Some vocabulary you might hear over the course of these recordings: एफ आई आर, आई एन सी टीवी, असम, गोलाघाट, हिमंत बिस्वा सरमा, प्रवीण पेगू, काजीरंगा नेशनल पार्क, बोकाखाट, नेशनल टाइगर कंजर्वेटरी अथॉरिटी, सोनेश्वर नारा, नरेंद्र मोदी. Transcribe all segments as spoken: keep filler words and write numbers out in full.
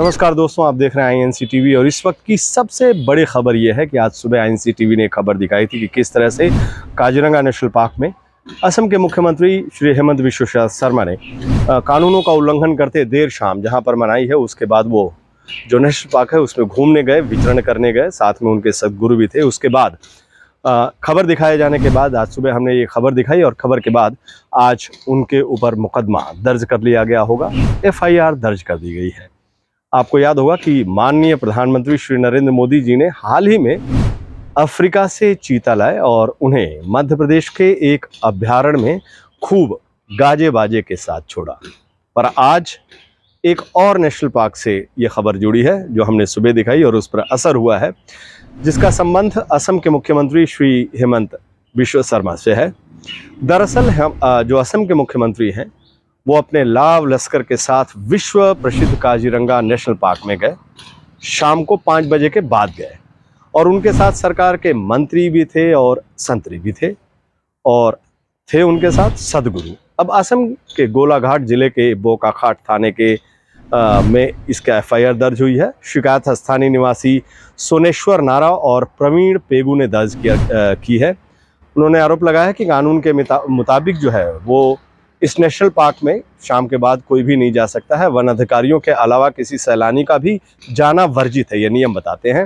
नमस्कार दोस्तों, आप देख रहे हैं आई एन सी टीवी और इस वक्त की सबसे बड़ी खबर यह है कि आज सुबह आई एन सी टीवी ने एक खबर दिखाई थी कि किस तरह से काजीरंगा नेशनल पार्क में असम के मुख्यमंत्री श्री हिमंत बिस्वा सरमा ने कानूनों का उल्लंघन करते देर शाम जहां पर मनाई है, उसके बाद वो जो नेशनल पार्क है उसमें घूमने गए, विचरण करने गए, साथ में उनके सदगुरु भी थे। उसके बाद खबर दिखाए जाने के बाद आज सुबह हमने ये खबर दिखाई और खबर के बाद आज उनके ऊपर मुकदमा दर्ज कर लिया गया होगा, एफ आई आर दर्ज कर दी गई है। आपको याद होगा कि माननीय प्रधानमंत्री श्री नरेंद्र मोदी जी ने हाल ही में अफ्रीका से चीता लाए और उन्हें मध्य प्रदेश के एक अभ्यारण्य में खूब गाजे बाजे के साथ छोड़ा। पर आज एक और नेशनल पार्क से ये खबर जुड़ी है जो हमने सुबह दिखाई और उस पर असर हुआ है, जिसका संबंध असम के मुख्यमंत्री श्री हिमंत बिस्वा सरमा से है। दरअसल जो असम के मुख्यमंत्री हैं वो अपने लाव लश्कर के साथ विश्व प्रसिद्ध काजीरंगा नेशनल पार्क में गए, शाम को पाँच बजे के बाद गए और उनके साथ सरकार के मंत्री भी थे और संतरी भी थे और थे उनके साथ सदगुरु। अब असम के गोलाघाट जिले के बोकाखाट थाने के आ, में इसका एफ आई आर दर्ज हुई है। शिकायत स्थानीय निवासी सोनेश्वर नारा और प्रवीण पेगू ने दर्ज किया आ, की है। उन्होंने आरोप लगाया कि कानून के मुताबिक जो है वो इस नेशनल पार्क में शाम के बाद कोई भी नहीं जा सकता है, वन अधिकारियों के अलावा किसी सैलानी का भी जाना वर्जित है, ये नियम बताते हैं।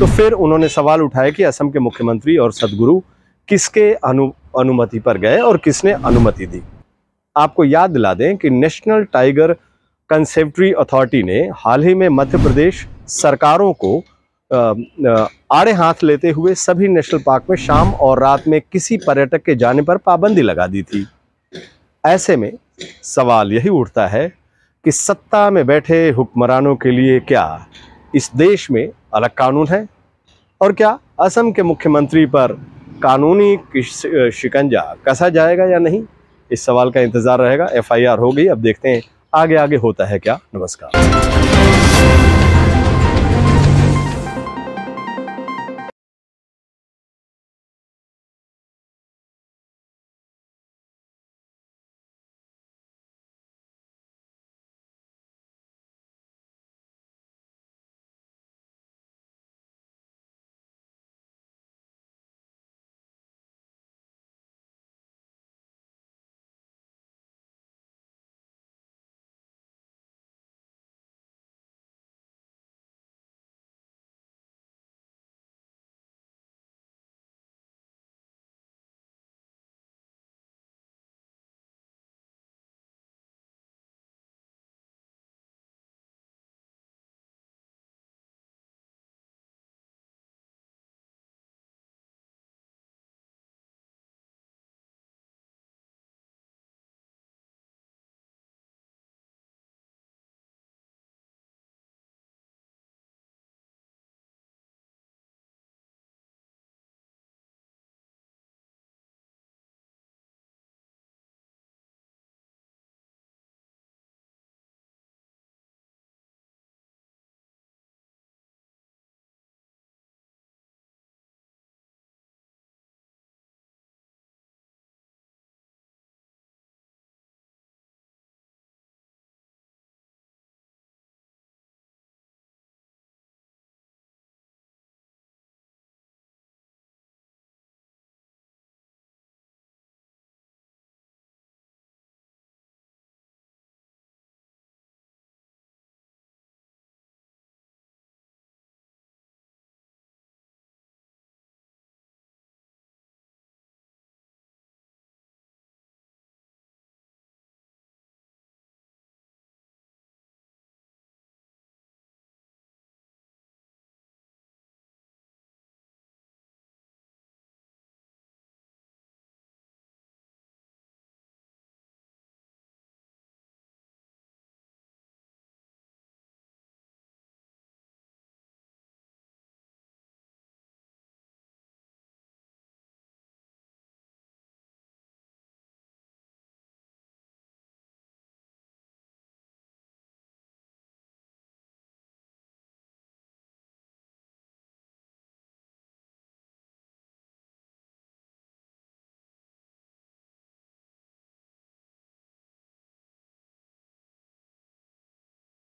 तो फिर उन्होंने सवाल उठाया कि असम के मुख्यमंत्री और सदगुरु किसके अनु अनुमति पर गए और किसने अनुमति दी। आपको याद दिला दें कि नेशनल टाइगर कंजर्वेटरी अथॉरिटी ने हाल ही में मध्य प्रदेश सरकारों को आड़े हाथ लेते हुए सभी नेशनल पार्क में शाम और रात में किसी पर्यटक के जाने पर पाबंदी लगा दी थी। ऐसे में सवाल यही उठता है कि सत्ता में बैठे हुक्मरानों के लिए क्या इस देश में अलग कानून है और क्या असम के मुख्यमंत्री पर कानूनी शिकंजा कसा जाएगा या नहीं, इस सवाल का इंतज़ार रहेगा। एफ आई आर हो गई, अब देखते हैं आगे आगे होता है क्या। नमस्कार।